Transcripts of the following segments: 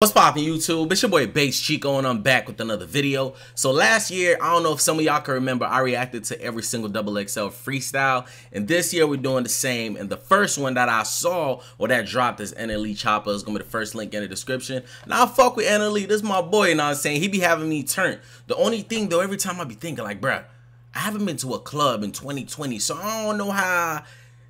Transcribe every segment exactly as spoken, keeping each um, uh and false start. What's poppin' YouTube? It's your boy Based Chiko and I'm back with another video. So last year, I don't know if some of y'all can remember, I reacted to every single double X L freestyle. And this year we're doing the same. And the first one that I saw or that dropped is N L E Choppa. It's gonna be the first link in the description. Now I fuck with N L E, this is my boy, you know what I'm saying? He be having me turn. The only thing though, every time I be thinking like, bruh, I haven't been to a club in twenty twenty, so I don't know how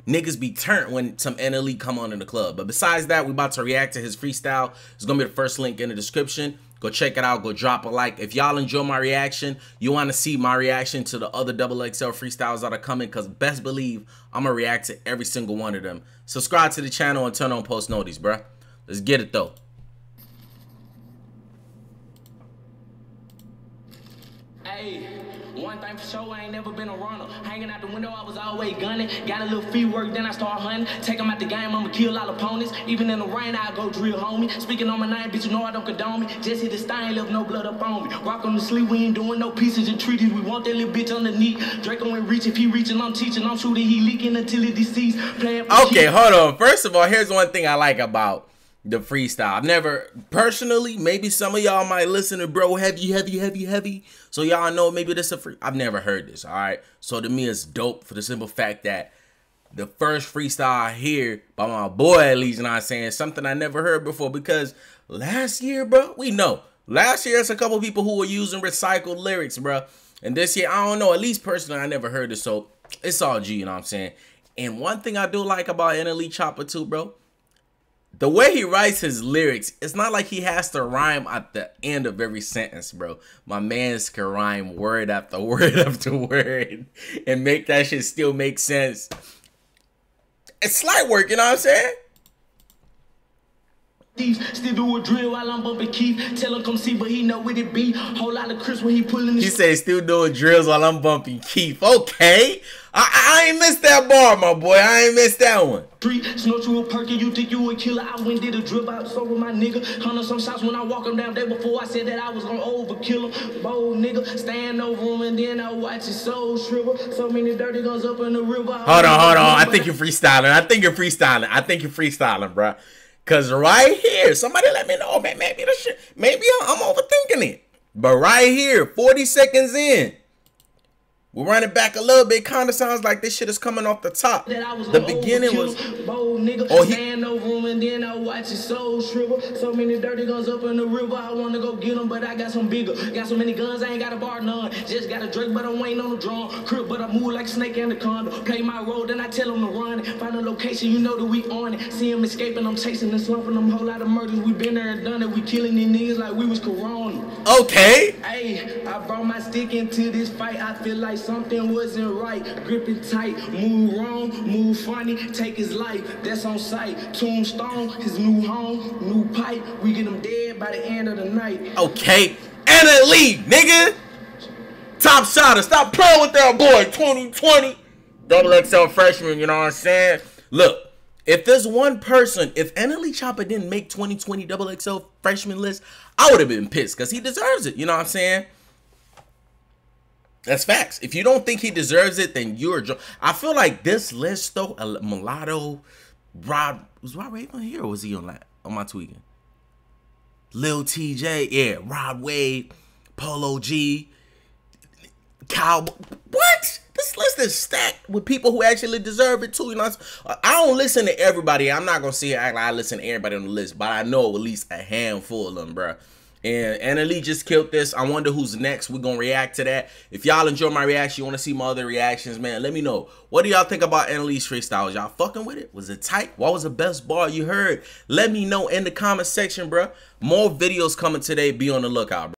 niggas be turned when some N L E come on in the club. But besides that, we about to react to his freestyle. It's going to be the first link in the description. Go check it out. Go drop a like. If y'all enjoy my reaction, you want to see my reaction to the other double X L freestyles that are coming, because best believe I'm going to react to every single one of them. Subscribe to the channel and turn on post notices, bruh. Let's get it, though. Hey. One thing for sure, I ain't never been a runner. Hanging out the window, I was always gunning. Got a little free work, then I start hunting. Take them out the game, I'ma kill all opponents. Even in the rain, I go drill, homie. Speaking on my name, bitch, you know I don't condone me. Just hit the stain, left no blood up on me. Rock on the sleeve, we ain't doing no pieces and treaties. We want that little bitch underneath. Draco ain't reach, if he reaching, I'm teaching. I'm shooting, he leaking until he deceased. Playing for okay, shit. Hold on. First of all, here's one thing I like about the freestyle. I've never personally, maybe some of y'all might listen to bro heavy heavy heavy heavy, so y'all know maybe this a free, I've never heard this, all right? So to me it's dope for the simple fact that the first freestyle I hear by my boy, at least, you know what I'm saying, something I never heard before. Because last year, bro, we know last year it's a couple people who were using recycled lyrics, bro, and this year I don't know, at least personally I never heard this, so it's all G, you know what I'm saying? And one thing I do like about N L E Choppa too, bro, the way he writes his lyrics, it's not like he has to rhyme at the end of every sentence, bro. My man's can rhyme word after word after word and make that shit still make sense. It's slight work, you know what I'm saying? Still do a drill while I'm bumping Keith. Tell him come see, but he know what it be. Whole lot of Chris when he pulling the. He say still doing drills while I'm bumping Keith. Okay, I, I ain't missed that bar, my boy. I ain't missed that one. Three, snort you a perky, you think you a killer. I went did a drip out, so with my nigga. Hunter some shots when I walk him down there before I said that I was gonna overkill him. Bold nigga, stand over him and then I watch his soul shrivel. So many dirty guns up in the river. Hold on, hold on. I think you're freestyling. I think you're freestyling. I think you're freestyling, bro. Cause right here, somebody let me know, man, maybe the shit, maybe I'm overthinking it. But right here, forty seconds in, we're running back a little bit. Kind of sounds like this shit is coming off the top. The beginning was, oh, he stand over him and then I watch his soul shrivel. So many dirty guns up in the river. I want to go get them, but I got some bigger. Got so many guns, I ain't got a bar none. Just got a drink, but I ain't on the drum. Crib, but I move like a snake in the condo. Play my role, then I tell him to run it. Find a location, you know that we on it. See him escaping, I'm chasing and slumping them. Whole lot of murders, we been there and done it. We killing these niggas like we was corona. Okay. Hey, I brought my stick into this fight. I feel like something wasn't right, gripping tight, move wrong, move funny, take his life, that's on sight, tombstone, his new home, new pipe, we get him dead by the end of the night. Okay, N L E, nigga, top shotter, stop playing with that boy, twenty twenty, double X L freshman, you know what I'm saying? Look, if there's one person, if N L E Choppa didn't make twenty twenty double X L freshman list, I would have been pissed, because he deserves it, you know what I'm saying? That's facts. If you don't think he deserves it, then you're drunk. I feel like this list, though, uh, Mulatto, Rob, was Rob Wave on here or was he on that? On my tweaking? Lil Tjay, yeah, Rob Wade, Polo G, Kyle. What? This list is stacked with people who actually deserve it, too. You know, I don't listen to everybody. I'm not going to say I, I listen to everybody on the list, but I know at least a handful of them, bro. And N L E just killed this. I wonder who's next. We're going to react to that. If y'all enjoy my reaction, you want to see my other reactions, man, let me know. What do y'all think about N L E's freestyles? Y'all fucking with it? Was it tight? What was the best bar you heard? Let me know in the comment section, bro. More videos coming today. Be on the lookout, bro.